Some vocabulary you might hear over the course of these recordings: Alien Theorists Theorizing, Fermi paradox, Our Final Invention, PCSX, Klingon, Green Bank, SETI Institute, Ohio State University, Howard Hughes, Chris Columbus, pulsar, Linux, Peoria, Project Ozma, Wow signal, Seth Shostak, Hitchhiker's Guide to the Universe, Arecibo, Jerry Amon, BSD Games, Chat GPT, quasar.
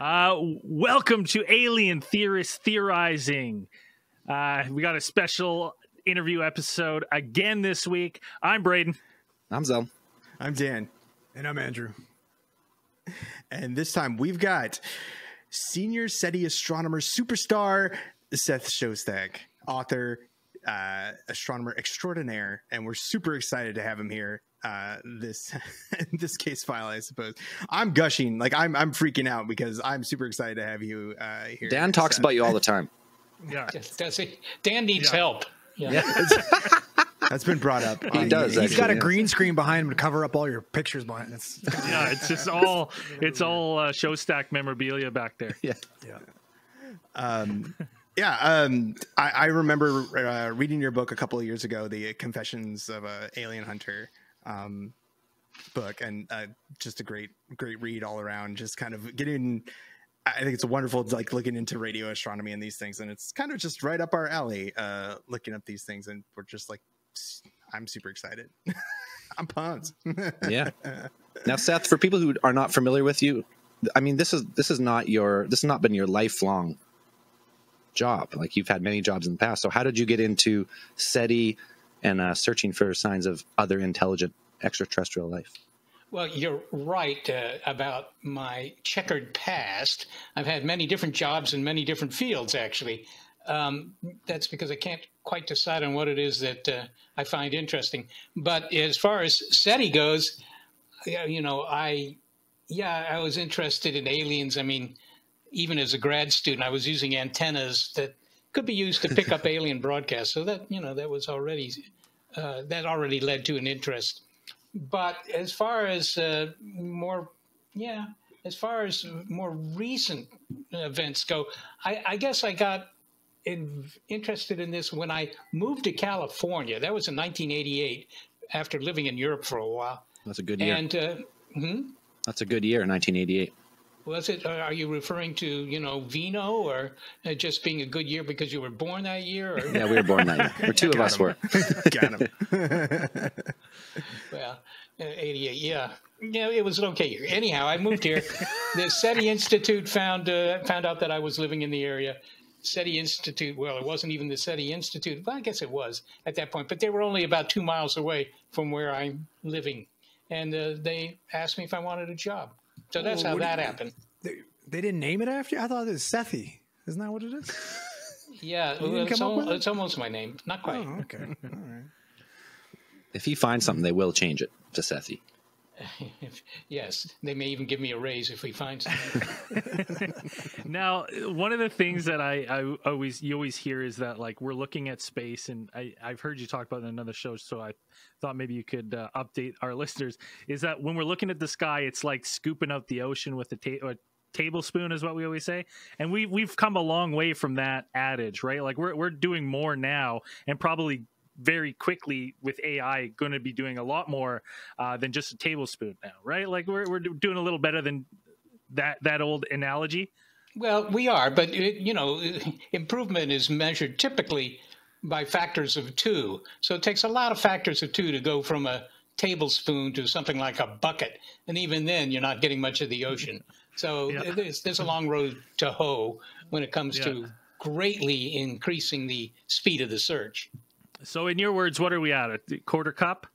Welcome to Alien Theorists Theorizing. We got a special interview episode again this week. I'm Braden. I'm Zell. I'm Dan. And I'm Andrew. And this time we've got senior SETI astronomer superstar Seth Shostak, author, astronomer extraordinaire, and we're super excited to have him here. This case file, I suppose. I'm gushing, like I'm freaking out because I'm super excited to have you here. Dan talks about you all the time. Yeah, does he? Dan needs help. Yeah. That's been brought up. He does. He's actually got a green screen behind him to cover up all your pictures behind. Yeah, it's just all Shostak memorabilia back there. Yeah. Yeah. I remember reading your book a couple of years ago, the Confessions of an Alien Hunter book, and just a great read all around. Just kind of getting, I think it's wonderful, like looking into radio astronomy and these things, and it's kind of just right up our alley, looking up these things, and we're just like, I'm super excited. I'm pumped. Yeah. Now, Seth, for people who are not familiar with you, I mean, this has not been your lifelong job. Like, you've had many jobs in the past. So how did you get into SETI and searching for signs of other intelligent extraterrestrial life? Well, you're right about my checkered past. I've had many different jobs in many different fields, actually. That's because I can't quite decide on what it is that I find interesting. But as far as SETI goes, you know, I was interested in aliens. I mean, even as a grad student, I was using antennas that could be used to pick up alien broadcasts. So that, you know, that already led to an interest. But as far as more recent events go, I guess I got interested in this when I moved to California. That was in 1988 after living in Europe for a while. That's a good year. And, that's a good year, 1988. Was it? Are you referring to, you know, vino, or just being a good year because you were born that year? Or? Yeah, we were born that year. Or two of us were. Got him. Well, 88, yeah. Yeah, it was an okay year. Anyhow, I moved here. The SETI Institute found out that I was living in the area. SETI Institute, well, it wasn't even the SETI Institute. Well, I guess it was at that point, but they were only about 2 miles away from where I'm living. And they asked me if I wanted a job. So that's how that happened. They didn't name it after you? I thought it was SETI. Isn't that what it is? Yeah, it's almost my name. Not quite. Oh, okay. All right. If he finds something, they will change it to SETI. Yes, they may even give me a raise if we find something. Now, one of the things that you always hear is that, like, we're looking at space, and I've heard you talk about it in another show, so I thought maybe you could update our listeners, is that when we're looking at the sky, it's like scooping out the ocean with a tablespoon is what we always say. And we've come a long way from that adage, right? Like, we're doing more now, and probably very quickly with AI going to be doing a lot more than just a tablespoon now, right? Like, we're doing a little better than that old analogy. Well, we are, but you know, improvement is measured typically by factors of 2. So it takes a lot of factors of 2 to go from a tablespoon to something like a bucket. And even then you're not getting much of the ocean. So yeah, there's a long road to hoe when it comes to greatly increasing the speed of the search. So in your words, what are we at? A quarter cup?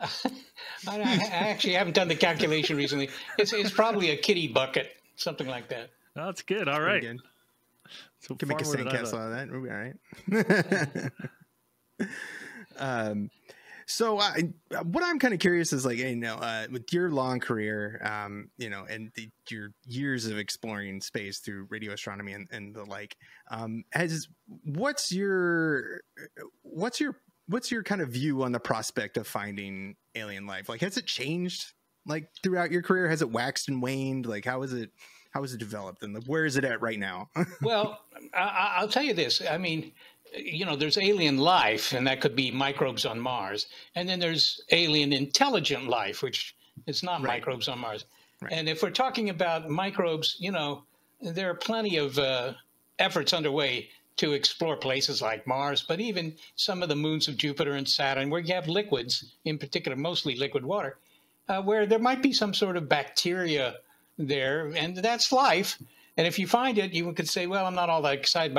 I actually haven't done the calculation recently. It's probably a kiddie bucket, something like that. Oh, that's good. All right. Good. So can make a sandcastle out of that. We'll be all right. So what I'm kind of curious is, like, you know, with your long career, you know, and your years of exploring space through radio astronomy and the like, what's your kind of view on the prospect of finding alien life? Like, has it changed, like, throughout your career? Has it waxed and waned? Like, how is it developed, and like, where is it at right now? Well, I'll tell you this. I mean, you know, there's alien life, and that could be microbes on Mars. And then there's alien intelligent life, which is not microbes on Mars. Right. And if we're talking about microbes, you know, there are plenty of efforts underway to explore places like Mars, but even some of the moons of Jupiter and Saturn, where you have liquids, in particular, mostly liquid water, where there might be some sort of bacteria there, and that's life. And if you find it, you could say, well, I'm not all that excited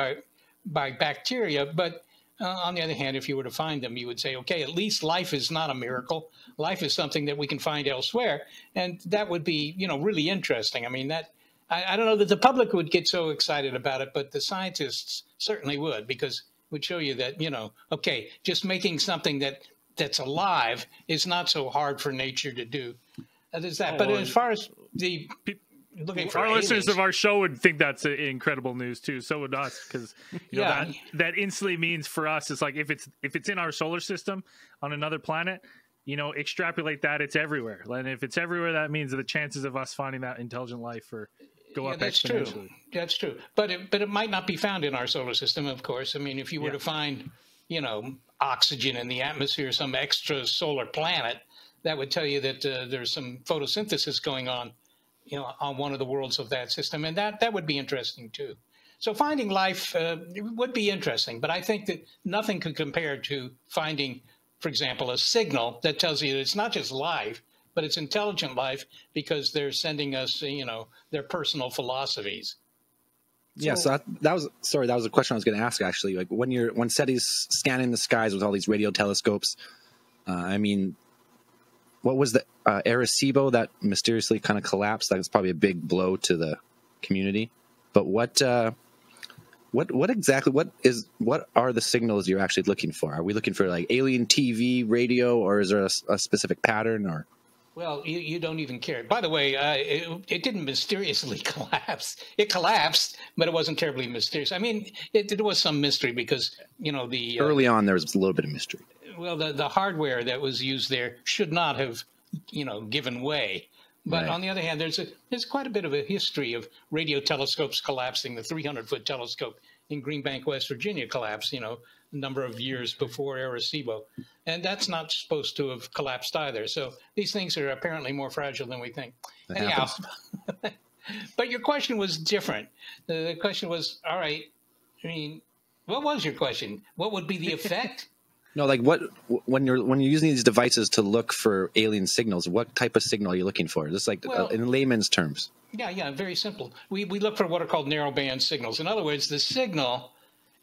by bacteria. But on the other hand, if you were to find them, you would say, okay, at least life is not a miracle. Life is something that we can find elsewhere. And that would be, you know, really interesting. I mean, that I don't know that the public would get so excited about it, but the scientists certainly would, because it would show you that, you know, okay, just making something that's alive is not so hard for nature to do. There's that. But as far as the... Our listeners of our show would think that's incredible news too. So would us, because you know that instantly means for us, it's like if it's in our solar system on another planet, you know, extrapolate that it's everywhere. And if it's everywhere, that means that the chances of us finding that intelligent life are go up exponentially. True. That's true. But it might not be found in our solar system, of course. I mean, if you were to find, you know, oxygen in the atmosphere, some extra solar planet, that would tell you that there's some photosynthesis going on, you know, on one of the worlds of that system. And that would be interesting too. So finding life would be interesting, but I think that nothing could compare to finding, for example, a signal that tells you that it's not just life, but it's intelligent life, because they're sending us, you know, their personal philosophies. So, yeah, so that was a question I was going to ask, actually. Like when SETI's scanning the skies with all these radio telescopes, I mean, what was the Arecibo that mysteriously kind of collapsed? That was probably a big blow to the community. But what are the signals you're actually looking for? Are we looking for like alien TV, radio, or is there a specific pattern? Or well, you don't even care. By the way, it didn't mysteriously collapse. It collapsed, but it wasn't terribly mysterious. I mean, there was some mystery because, you know, the early on there was a little bit of mystery. Well, the hardware that was used there should not have, you know, given way. But on the other hand, there's quite a bit of a history of radio telescopes collapsing. The 300-foot telescope in Green Bank, West Virginia collapsed, you know, a number of years before Arecibo. And that's not supposed to have collapsed either. So these things are apparently more fragile than we think. Anyhow, but your question was different. The question was, all right, I mean, what was your question? What would be the effect? No, like when you're using these devices to look for alien signals, what type of signal are you looking for? Just like in layman's terms. Yeah, very simple. We look for what are called narrowband signals. In other words, the signal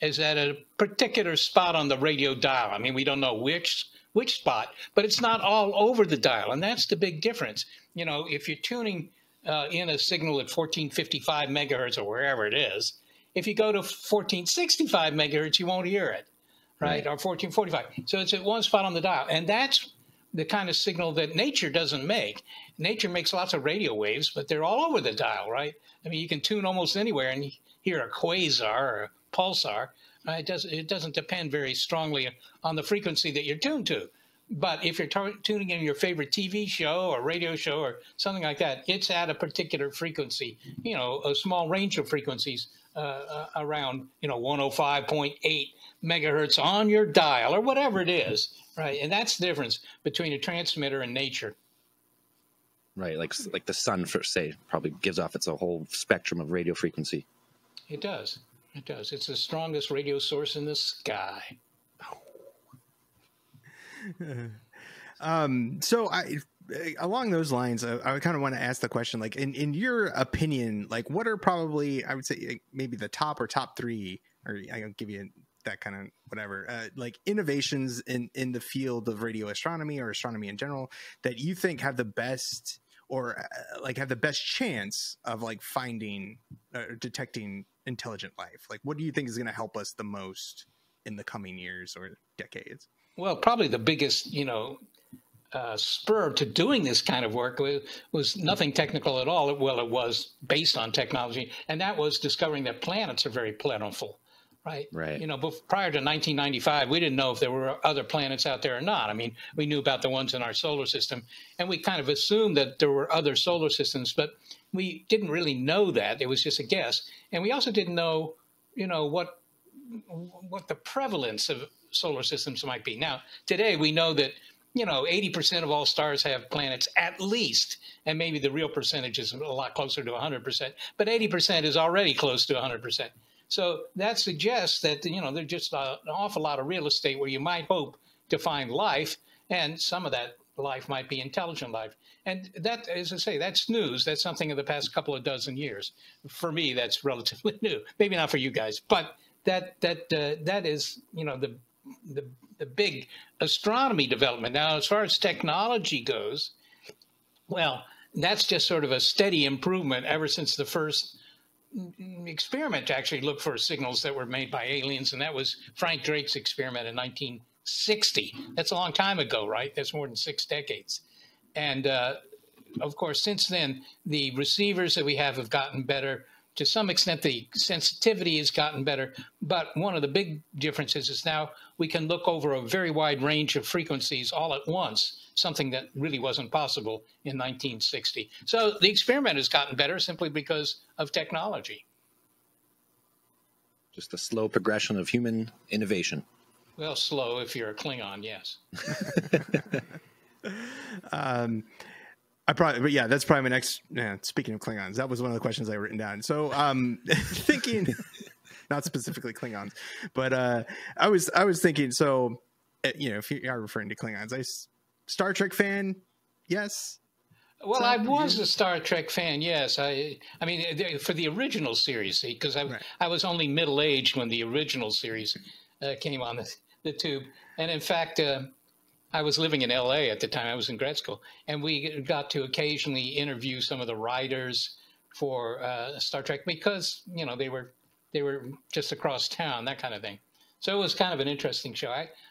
is at a particular spot on the radio dial. I mean, we don't know which spot, but it's not all over the dial, and that's the big difference. You know, if you're tuning in a signal at 1455 megahertz or wherever it is, if you go to 1465 megahertz, you won't hear it. Right, or 1445. So it's at one spot on the dial. And that's the kind of signal that nature doesn't make. Nature makes lots of radio waves, but they're all over the dial, right? I mean, you can tune almost anywhere and hear a quasar or a pulsar. It doesn't depend very strongly on the frequency that you're tuned to. But if you're tuning in your favorite TV show or radio show or something like that, it's at a particular frequency, you know, a small range of frequencies around, you know, 105.8. megahertz on your dial or whatever it is, right? And that's the difference between a transmitter and nature. Right, like the sun, for say, probably gives off its whole spectrum of radio frequency. It does. It does. It's the strongest radio source in the sky. Along those lines, I kind of want to ask the question, like, in your opinion, like, what are probably, I would say, like, maybe the top or top three, or I'll give you that kind of whatever, like innovations in the field of radio astronomy or astronomy in general that you think have the best or like have the best chance of like finding or detecting intelligent life? Like, what do you think is going to help us the most in the coming years or decades? Well, probably the biggest, you know, spur to doing this kind of work was nothing technical at all. Well, it was based on technology, and that was discovering that planets are very plentiful. Right. You know, prior to 1995, we didn't know if there were other planets out there or not. I mean, we knew about the ones in our solar system, and we kind of assumed that there were other solar systems, but we didn't really know that. It was just a guess. And we also didn't know, you know, what the prevalence of solar systems might be. Now, today we know that, you know, 80% of all stars have planets at least, and maybe the real percentage is a lot closer to 100%, but 80% is already close to 100%. So that suggests that, you know, there's just an awful lot of real estate where you might hope to find life, and some of that life might be intelligent life. And that, as I say, that's news. That's something in the past couple of dozen years. For me, that's relatively new. Maybe not for you guys, but that is, you know, the big astronomy development. Now, as far as technology goes, well, that's just sort of a steady improvement ever since the first experiment to actually look for signals that were made by aliens, and that was Frank Drake's experiment in 1960. That's a long time ago, right? That's more than 6 decades. And of course, since then, the receivers that we have gotten better. To some extent, the sensitivity has gotten better, but one of the big differences is now we can look over a very wide range of frequencies all at once, something that really wasn't possible in 1960. So the experiment has gotten better simply because of technology. Just a slow progression of human innovation. Well, slow if you're a Klingon, yes. Yeah, that's probably my next. Yeah, speaking of Klingons, that was one of the questions I written down. So, thinking, not specifically Klingons, but I was thinking. So, you know, if you are referring to Klingons, Star Trek fan, yes. Well, I was a Star Trek fan, yes. I mean, for the original series, see, because I was only middle aged when the original series came on the tube, and in fact. I was living in LA at the time. I was in grad school, and we got to occasionally interview some of the writers for Star Trek because, you know, they were just across town, that kind of thing. So it was kind of an interesting show.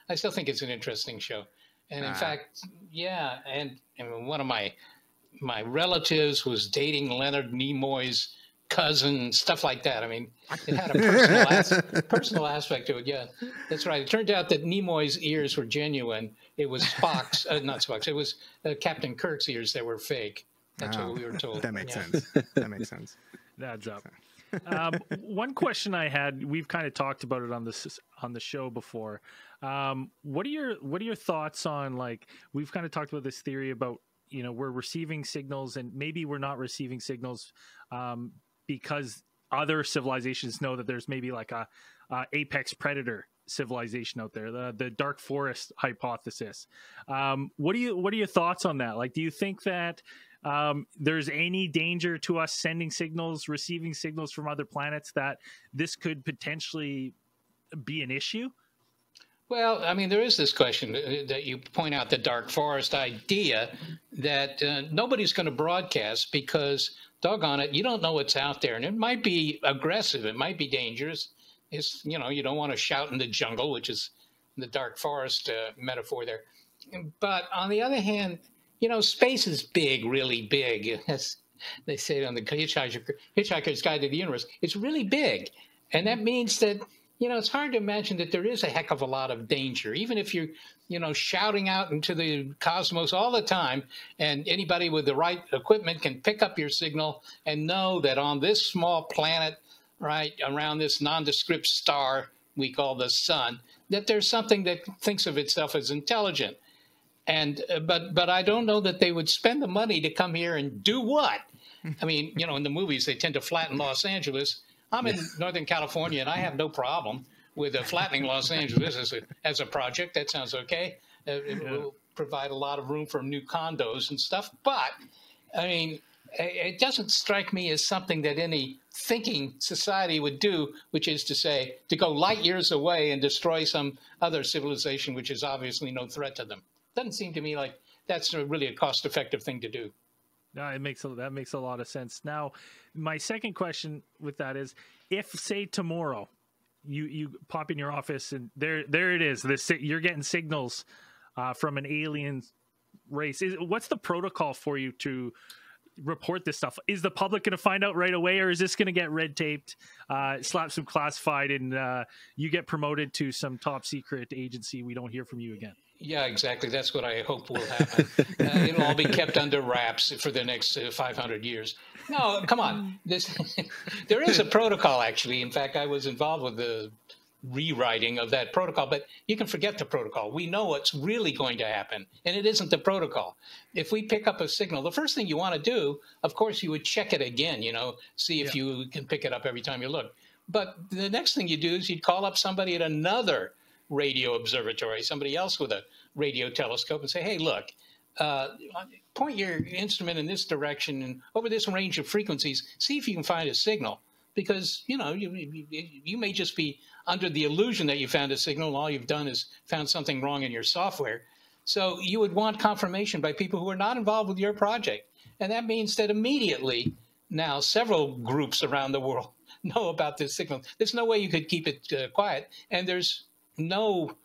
I still think it's an interesting show. And in fact, yeah, and one of my relatives was dating Leonard Nimoy's cousin, stuff like that. I mean, it had a personal, personal aspect to it. Yeah, that's right. It turned out that Nimoy's ears were genuine. It was Spock's, not Spock's. It was Captain Kirk's ears that were fake. That's what we were told. That makes sense. That makes sense. That's up. One question I had, we've kind of talked about it on the show before. What are your thoughts on, like, we've kind of talked about this theory about, you know, we're receiving signals and maybe we're not receiving signals because other civilizations know that there's maybe like a apex predator civilization out there, the dark forest hypothesis. What are your thoughts on that? Like, do you think that there's any danger to us sending signals, receiving signals from other planets, that this could potentially be an issue? Well, I mean, there is this question that you point out, the dark forest idea that nobody's going to broadcast because, doggone it, you don't know what's out there. And it might be aggressive. It might be dangerous. It's, you know, you don't want to shout in the jungle, which is the dark forest metaphor there. But on the other hand, you know, space is big, really big. As they say on the Hitchhiker's Guide to the Universe, it's really big. And that means that, you know, it's hard to imagine that there is a heck of a lot of danger, even if you're, you know, shouting out into the cosmos all the time, and anybody with the right equipment can pick up your signal and know that on this small planet, right, around this nondescript star we call the sun, that there's something that thinks of itself as intelligent. And but I don't know that they would spend the money to come here and do what? I mean, you know, in the movies, they tend to flatten Los Angeles. I'm in Northern California, and I have no problem with flattening Los Angeles as a project. That sounds okay. It will provide a lot of room for new condos and stuff. But, I mean, it doesn't strike me as something that any thinking society would do, which is to say, to go light years away and destroy some other civilization, which is obviously no threat to them. Doesn't seem to me like that's really a cost-effective thing to do. No, that makes a lot of sense. Now, my second question with that is, if, say, tomorrow you pop in your office and there it is, you're getting signals from an alien race. What's the protocol for you to report this stuff? Is the public going to find out right away, or is this going to get red taped, slap some classified, and you get promoted to some top secret agency? We don't hear from you again. Yeah, exactly. That's what I hope will happen. It'll all be kept under wraps for the next 500 years. No, come on. There is a protocol, actually. In fact, I was involved with the rewriting of that protocol, but you can forget the protocol. We know what's really going to happen, and it isn't the protocol. If we pick up a signal, the first thing you want to do, of course, you would check it again, you know, see if you can pick it up every time you look. But the next thing you do is you'd call up somebody at another radio observatory, somebody else with a radio telescope, and say, hey, look, point your instrument in this direction and over this range of frequencies, see if you can find a signal. Because, you know, you may just be under the illusion that you found a signal and all you've done is found something wrong in your software. So you would want confirmation by people who are not involved with your project. And that means that immediately now several groups around the world know about this signal. There's no way you could keep it quiet. And there's no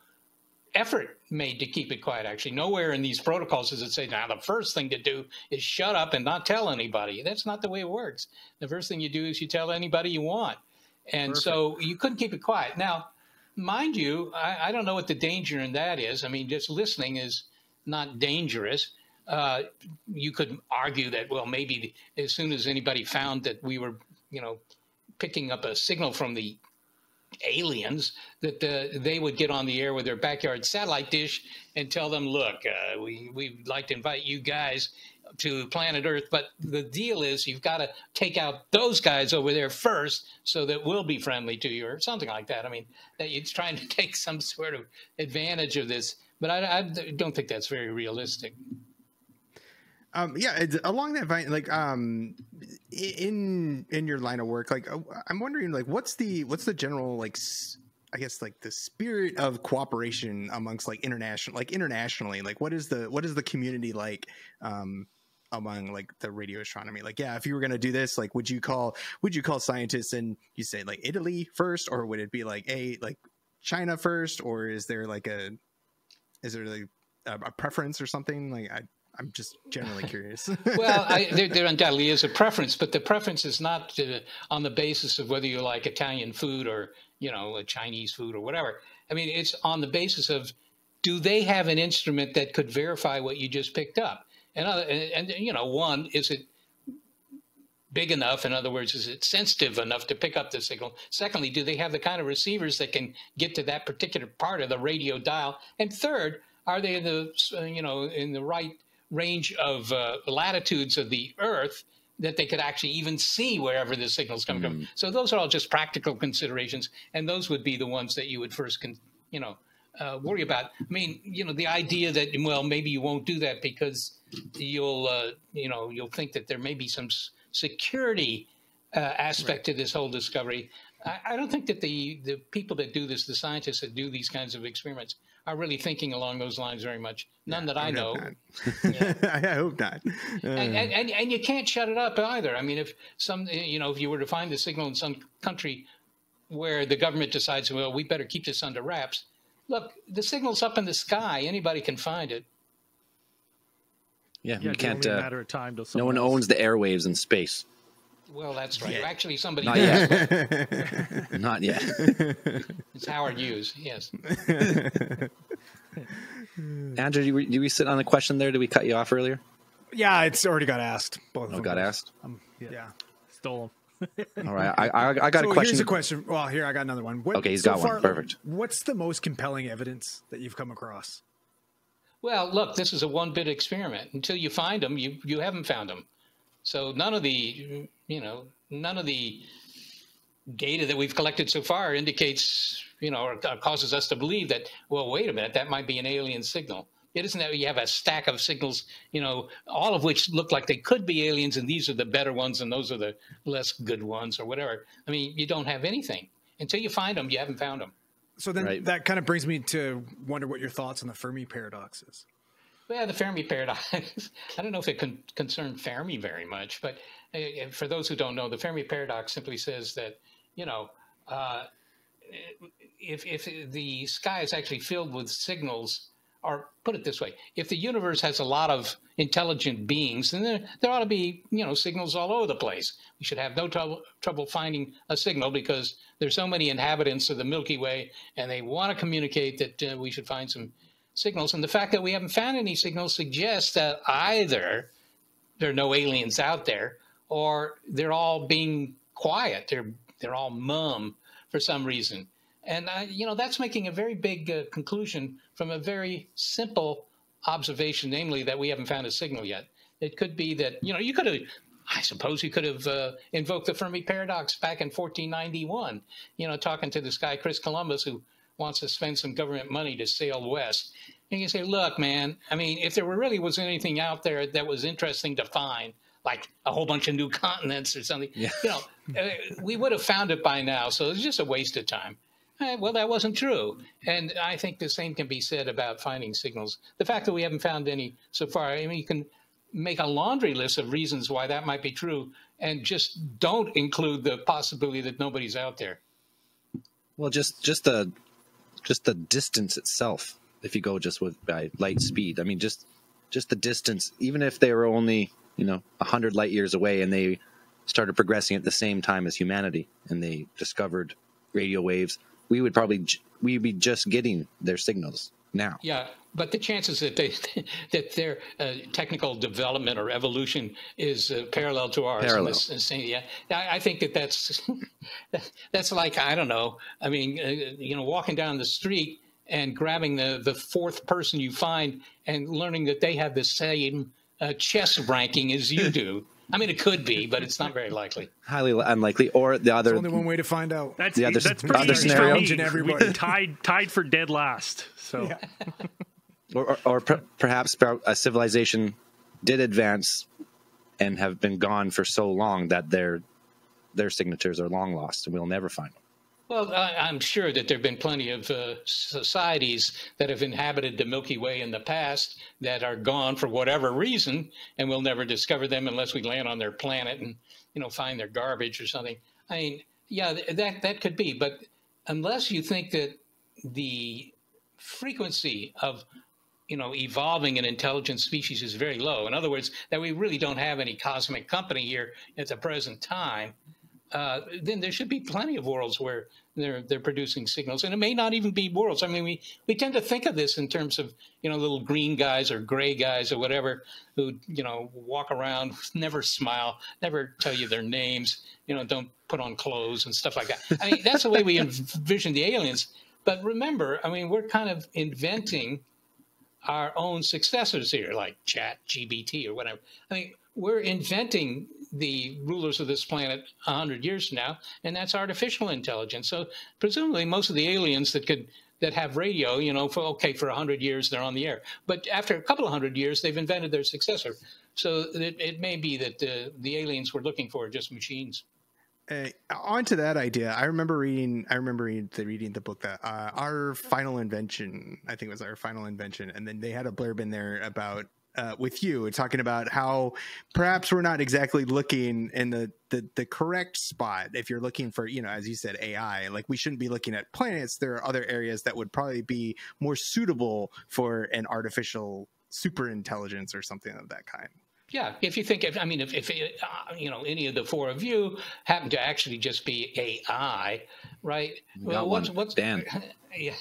effort made to keep it quiet, actually. Nowhere in these protocols does it say, now, the first thing to do is shut up and not tell anybody. That's not the way it works. The first thing you do is you tell anybody you want. And perfect. So you couldn't keep it quiet. Now, mind you, I don't know what the danger in that is. I mean, just listening is not dangerous. You could argue that, well, maybe as soon as anybody found that we were, you know, picking up a signal from the aliens, that they would get on the air with their backyard satellite dish and tell them, look, we'd like to invite you guys to planet Earth, but the deal is you've got to take out those guys over there first so that we'll be friendly to you or something like that. I mean, that it's trying to take some sort of advantage of this, but I don't think that's very realistic. Yeah, along that vein, like in your line of work, like I'm wondering, like what's the general, like I guess, like the spirit of cooperation amongst internationally, like what is the community like among like the radio astronomy? Like, yeah, if you were gonna do this, like would you call scientists and you say like Italy first, or would it be like China first, or is there like a preference or something? Like I'm just generally curious. Well, there undoubtedly is a preference, but the preference is not on the basis of whether you like Italian food or, you know, Chinese food or whatever. I mean, it's on the basis of, do they have an instrument that could verify what you just picked up? And you know, one, is it big enough? In other words, is it sensitive enough to pick up the signal? Secondly, do they have the kind of receivers that can get to that particular part of the radio dial? And third, are they in the right range of latitudes of the Earth that they could actually even see wherever the signals come from? So those are all just practical considerations, and those would be the ones that you would first, worry about. I mean, you know, the idea that, well, maybe you won't do that because you'll think that there may be some security aspect to this whole discovery. I don't think that the people that do this, the scientists that do these kinds of experiments, are really thinking along those lines very much. None that I know. Yeah. I hope not. And you can't shut it up either. I mean, if you were to find the signal in some country where the government decides, well, we better keep this under wraps. Look, the signal's up in the sky. Anybody can find it. Yeah, you can't. It's only a matter of time. No one owns the airwaves in space. Well, that's right. Yeah. Actually, somebody not does. Yet. Not yet. It's Howard Hughes, yes. Andrew, did we sit on a question there? Did we cut you off earlier? Yeah, it's already got asked. Both got asked? Yeah. Stolen. All right. I got a question. Here's a question. Well, here, I got another one. Okay, he's got one. Perfect. What's the most compelling evidence that you've come across? Well, look, this is a one-bit experiment. Until you find them, you haven't found them. So none of the data that we've collected so far indicates, you know, or causes us to believe that, well, wait a minute, that might be an alien signal. It isn't that you have a stack of signals, you know, all of which look like they could be aliens, and these are the better ones and those are the less good ones or whatever. I mean, you don't have anything. Until you find them, you haven't found them. So then that kind of brings me to wonder what your thoughts on the Fermi paradox is. Well, the Fermi paradox, I don't know if it concerned Fermi very much, but for those who don't know, the Fermi paradox simply says that, you know, if the sky is actually filled with signals, or put it this way, if the universe has a lot of intelligent beings, then there ought to be, you know, signals all over the place. We should have no trouble finding a signal because there's so many inhabitants of the Milky Way, and they want to communicate that we should find some signals. And the fact that we haven't found any signals suggests that either there are no aliens out there, or they're all being quiet. They're all mum for some reason. And, you know, that's making a very big conclusion from a very simple observation, namely that we haven't found a signal yet. It could be that, you know, I suppose you could have invoked the Fermi paradox back in 1491, you know, talking to this guy, Chris Columbus, who wants to spend some government money to sail west. and you say, look, man, I mean, if there really was anything out there that was interesting to find, like a whole bunch of new continents or something, yeah, you know, we would have found it by now. So it's just a waste of time. Well, that wasn't true. And I think the same can be said about finding signals. The fact that we haven't found any so far, I mean, you can make a laundry list of reasons why that might be true, and just don't include the possibility that nobody's out there. Well, just the distance itself, if you go just with by light speed, I mean, just the distance, even if they were only, you know, 100 light years away and they started progressing at the same time as humanity and they discovered radio waves, we would probably, we'd be just getting their signals now. Yeah, but the chances that their technical development or evolution is parallel to ours. Parallel. Yeah, I think that's that's like, I don't know. I mean, you know, walking down the street and grabbing the fourth person you find and learning that they have the same chess ranking as you do. I mean, it could be, but it's not very likely. Highly unlikely. Or the other. There's only one way to find out. That's the other, that's pretty other scenario. Everybody tied for dead last. So, yeah. or perhaps a civilization did advance and have been gone for so long that their signatures are long lost, and we'll never find them. Well, I'm sure that there have been plenty of societies that have inhabited the Milky Way in the past that are gone for whatever reason, and we'll never discover them unless we land on their planet and, you know, find their garbage or something. I mean, yeah, that could be. But unless you think that the frequency of, you know, evolving an intelligent species is very low, in other words, that we really don't have any cosmic company here at the present time, then there should be plenty of worlds where they're producing signals. And it may not even be worlds. I mean, we tend to think of this in terms of, you know, little green guys or gray guys or whatever who, you know, walk around, never smile, never tell you their names, you know, don't put on clothes and stuff like that. I mean, that's the way we envision the aliens. But remember, I mean, we're kind of inventing our own successors here, like Chat GPT or whatever. I mean, we're inventing the rulers of this planet 100 years from now, and that's artificial intelligence. So presumably most of the aliens that have radio, you know, for 100 years they're on the air. But after a couple of 100 years, they've invented their successor. So it may be that the aliens we're looking for are just machines. On to that idea, I remember reading the book that Our Final Invention, I think it was Our Final Invention, and then they had a blurb in there about with you, talking about how perhaps we're not exactly looking in the correct spot. If you're looking for, you know, as you said, AI, like we shouldn't be looking at planets. There are other areas that would probably be more suitable for an artificial super intelligence or something of that kind. Yeah, if you think, I mean, if you know, any of the four of you happen to actually just be AI, right? Well, what's Dan? Yeah,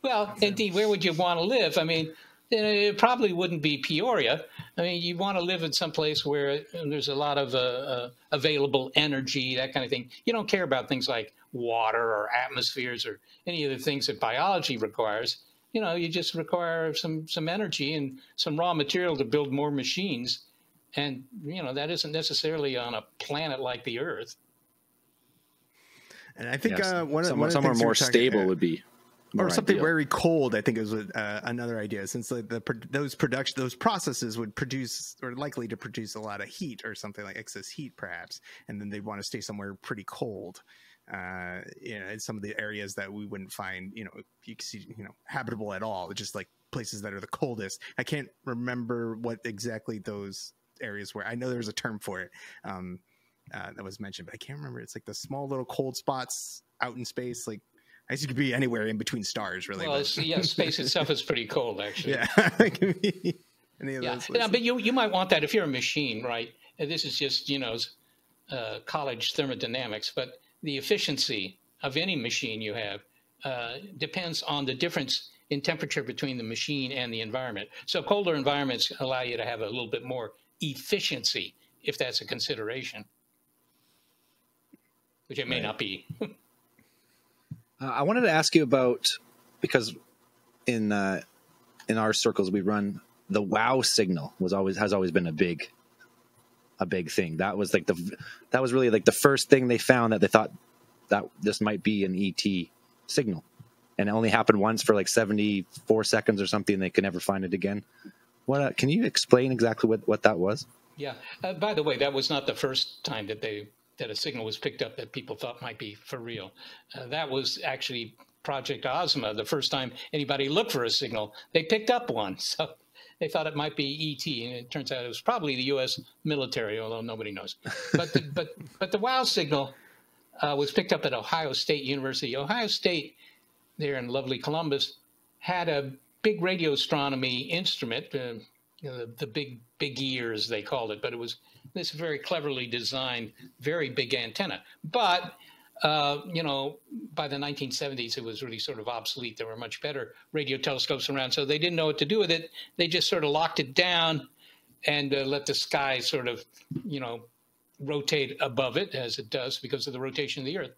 well, indeed, where would you want to live? I mean, it probably wouldn't be Peoria. I mean, you want to live in some place where there's a lot of available energy, that kind of thing. You don't care about things like water or atmospheres or any of the things that biology requires. You know, you just require some energy and some raw material to build more machines. And, you know, that isn't necessarily on a planet like the Earth. And I think somewhere more stable would be. Or something very cold, I think is another idea, since those processes would produce or likely to produce a lot of heat or something like excess heat, perhaps, and then they'd want to stay somewhere pretty cold, you know, in some of the areas that we wouldn't find, you know, habitable at all, just like places that are the coldest. I can't remember what exactly those areas were. I know there's a term for it that was mentioned, but I can't remember. It's like the small little cold spots out in space, like. I used to be anywhere in between stars, really. Well, yeah, space itself is pretty cold, actually. Yeah, it can be any of those. Yeah, but you might want that if you're a machine, right? This is just, you know, college thermodynamics, but the efficiency of any machine you have depends on the difference in temperature between the machine and the environment. So colder environments allow you to have a little bit more efficiency, if that's a consideration, which it may not be. I wanted to ask you about, because in our circles we run, the wow signal has always been a big thing. That was like that was really like the first thing they found that they thought that this might be an ET signal. and it only happened once for like 74 seconds or something. And they could never find it again. What can you explain exactly what that was? Yeah. By the way, that was not the first time that a signal was picked up that people thought might be for real. That was actually Project Ozma. The first time anybody looked for a signal, they picked up one. So they thought it might be ET, and it turns out it was probably the U.S. military, although nobody knows. But the, but the Wow signal was picked up at Ohio State University. Ohio State, there in lovely Columbus, had a big radio astronomy instrument, you know, the big ears they called it, but it was this very cleverly designed, very big antenna. But you know, by the 1970s, it was really sort of obsolete. There were much better radio telescopes around, so they didn't know what to do with it. They just sort of locked it down and let the sky sort of, you know, rotate above it as it does because of the rotation of the Earth.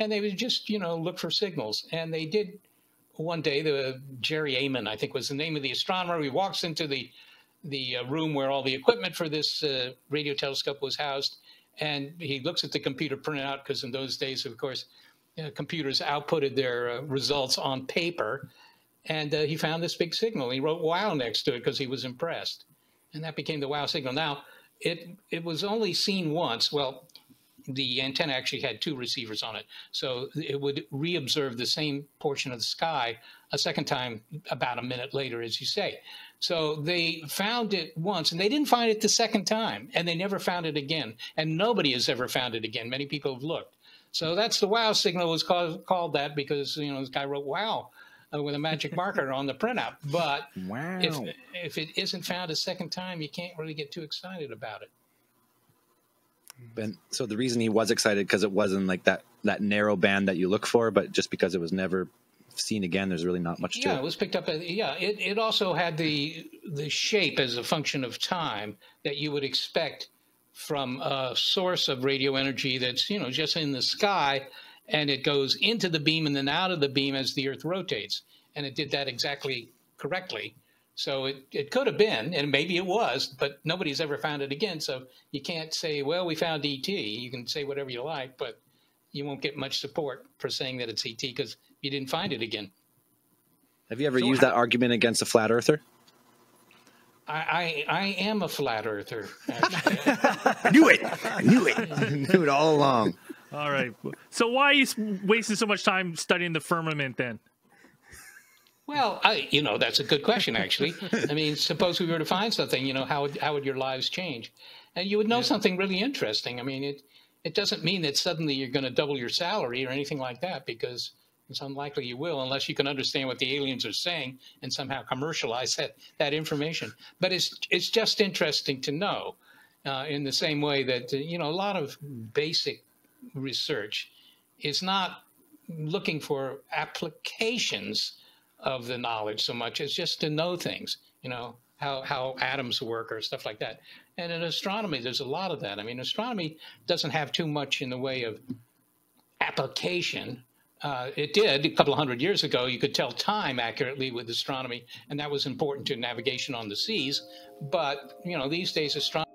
And they would just, you know, look for signals. And they did one day. The Jerry Amon, I think, was the name of the astronomer. He walks into the room where all the equipment for this radio telescope was housed. And he looks at the computer printout, because in those days, of course, you know, computers outputted their results on paper. And he found this big signal. He wrote "Wow" next to it because he was impressed. And that became the Wow signal. Now, it was only seen once. Well, the antenna actually had two receivers on it. So it would reobserve the same portion of the sky a second time about a minute later, as you say. So they found it once, and they didn't find it the second time, and they never found it again. And nobody has ever found it again. Many people have looked. So that's the Wow signal, was called that because, you know, this guy wrote "Wow" with a magic marker on the printout. But wow. If it isn't found a second time, you can't really get too excited about it. And so the reason he was excited, because it wasn't like that narrow band that you look for, but just because it was never seen again, there's really not much to it. Yeah, it was picked up. Yeah, it also had the shape as a function of time that you would expect from a source of radio energy that's, you know, just in the sky, and it goes into the beam and then out of the beam as the Earth rotates. And it did that exactly correctly. So it could have been, and maybe it was, but nobody's ever found it again. So you can't say, well, we found ET. You can say whatever you like, but you won't get much support for saying that it's ET because you didn't find it again. Have you ever used that argument against a flat earther? I am a flat earther. I knew it. I knew it. I knew it all along. All right. So why are you wasting so much time studying the firmament then? Well, you know, that's a good question, actually. I mean, suppose we were to find something, you know, how would your lives change? And you would know something really interesting. I mean, it doesn't mean that suddenly you're going to double your salary or anything like that, because it's unlikely you will, unless you can understand what the aliens are saying and somehow commercialize that information. But it's just interesting to know, in the same way that, you know, a lot of basic research is not looking for applications of the knowledge so much as just to know things, you know, how atoms work or stuff like that. And in astronomy, there's a lot of that. I mean, astronomy doesn't have too much in the way of application. It did a couple of hundred years ago. You could tell time accurately with astronomy, and that was important to navigation on the seas. But, you know, these days, astronomy